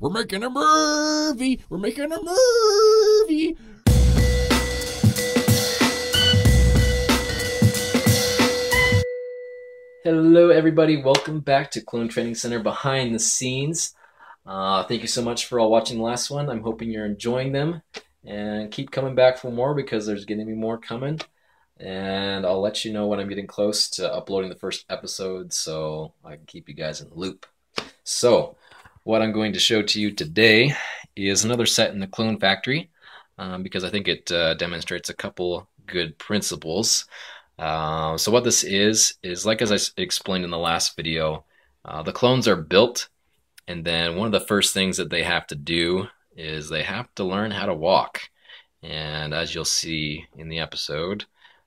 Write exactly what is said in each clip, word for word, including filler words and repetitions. We're making a movie. We're making a movie. Hello, everybody. Welcome back to Clone Training Center Behind the Scenes. Uh, thank you so much for all watching the last one. I'm hoping you're enjoying them. And keep coming back for more because there's going to be more coming. And I'll let you know when I'm getting close to uploading the first episode so I can keep you guys in the loop. So what I'm going to show to you today is another set in the Clone Factory um, because I think it uh, demonstrates a couple good principles. Uh, so what this is, is like as I explained in the last video, uh, the clones are built, and then one of the first things that they have to do is they have to learn how to walk. And as you'll see in the episode,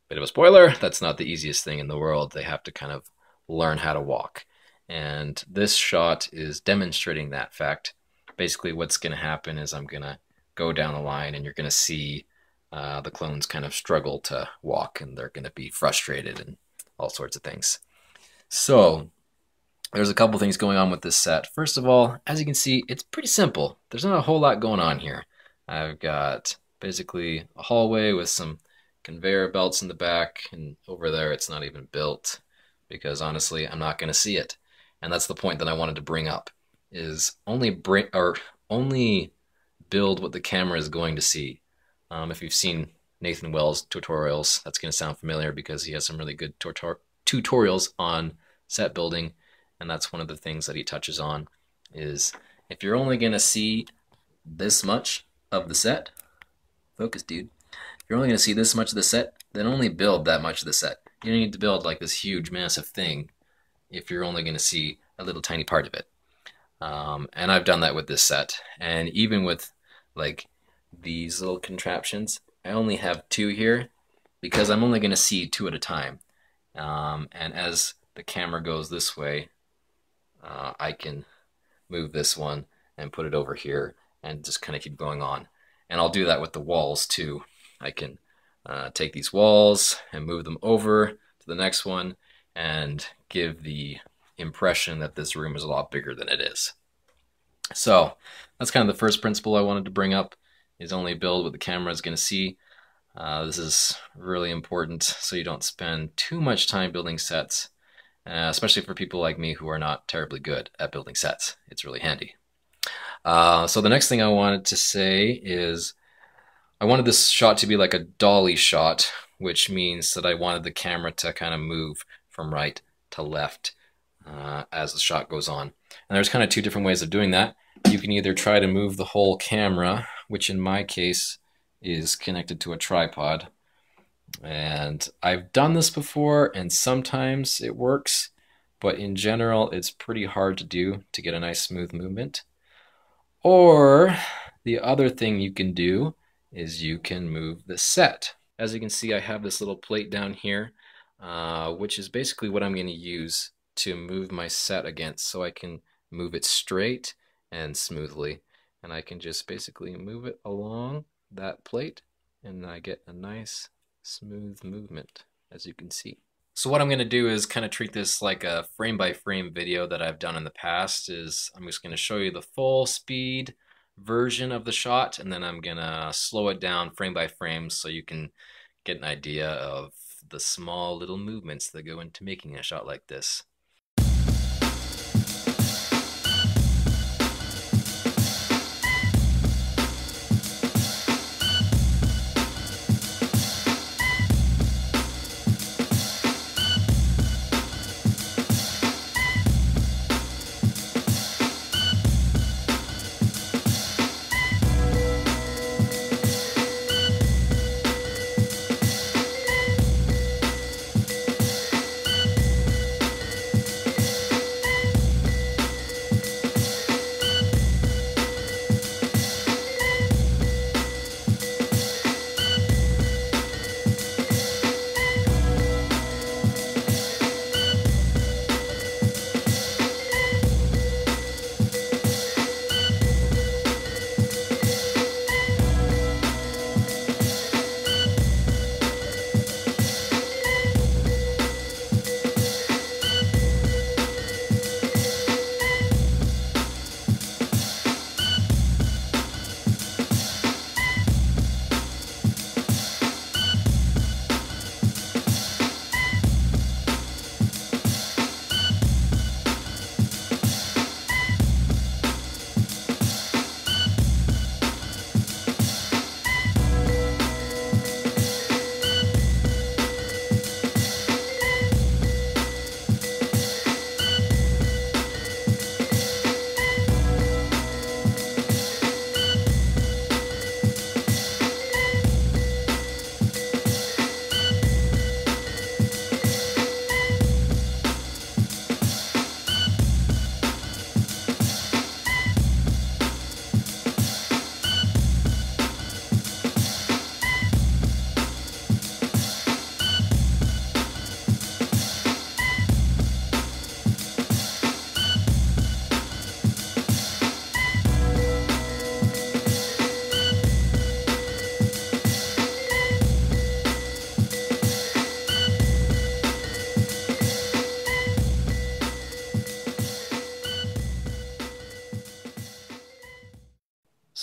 bit of a spoiler, that's not the easiest thing in the world. They have to kind of learn how to walk. And this shot is demonstrating that fact. Basically what's going to happen is I'm going to go down the line and you're going to see uh, the clones kind of struggle to walk, and they're going to be frustrated and all sorts of things. So there's a couple things going on with this set. First of all, as you can see, it's pretty simple. There's not a whole lot going on here. I've got basically a hallway with some conveyor belts in the back, and over there it's not even built because honestly I'm not going to see it. And that's the point that I wanted to bring up, is only bring or only build what the camera is going to see. Um, if you've seen Nathan Wells' tutorials, that's going to sound familiar because he has some really good tutor tutorials on set building, and that's one of the things that he touches on, is if you're only going to see this much of the set, focus dude, if you're only going to see this much of the set, then only build that much of the set. You don't need to build like this huge, massive thing if you're only going to see a little tiny part of it. Um, and I've done that with this set. And even with like these little contraptions, I only have two here because I'm only going to see two at a time. Um, and as the camera goes this way, uh, I can move this one and put it over here and just kind of keep going on. And I'll do that with the walls too. I can uh, take these walls and move them over to the next one and give the impression that this room is a lot bigger than it is. So that's kind of the first principle I wanted to bring up, is only build what the camera is going to see. Uh, this is really important so you don't spend too much time building sets, uh, especially for people like me who are not terribly good at building sets. It's really handy. Uh, so the next thing I wanted to say is I wanted this shot to be like a dolly shot, which means that I wanted the camera to kind of move from right to left uh, as the shot goes on. And there's kind of two different ways of doing that. You can either try to move the whole camera, which in my case is connected to a tripod. And I've done this before and sometimes it works, but in general it's pretty hard to do to get a nice smooth movement. Or the other thing you can do is you can move the set. As you can see, I have this little plate down here, uh, which is basically what I'm going to use to move my set against, so I can move it straight and smoothly. And I can just basically move it along that plate, and I get a nice smooth movement, as you can see. So what I'm going to do is kind of treat this like a frame-by-frame video that I've done in the past. Is I'm just going to show you the full speed version of the shot, and then I'm gonna slow it down frame by frame so you can get an idea of the small little movements that go into making a shot like this.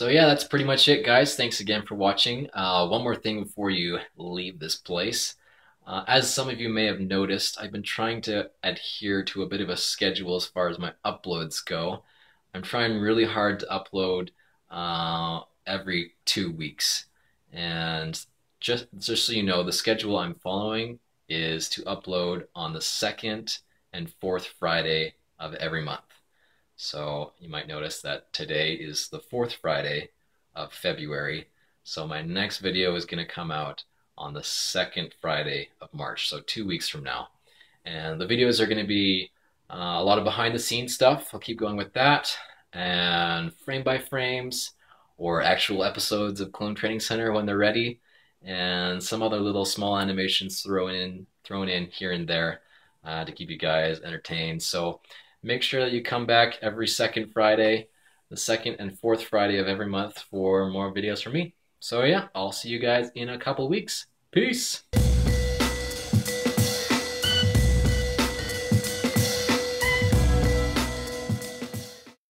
So yeah, that's pretty much it, guys. Thanks again for watching. Uh, one more thing before you leave this place. Uh, as some of you may have noticed, I've been trying to adhere to a bit of a schedule as far as my uploads go. I'm trying really hard to upload uh, every two weeks. And just, just so you know, the schedule I'm following is to upload on the second and fourth Friday of every month. So you might notice that today is the fourth Friday of February. So my next video is going to come out on the second Friday of March, so two weeks from now. And the videos are going to be uh, a lot of behind the scenes stuff. I'll keep going with that, and frame by frames or actual episodes of Clone Training Center when they're ready, and some other little small animations thrown in, thrown in here and there uh, to keep you guys entertained. So make sure that you come back every second Friday, the second and fourth Friday of every month for more videos from me. So yeah, I'll see you guys in a couple weeks. Peace!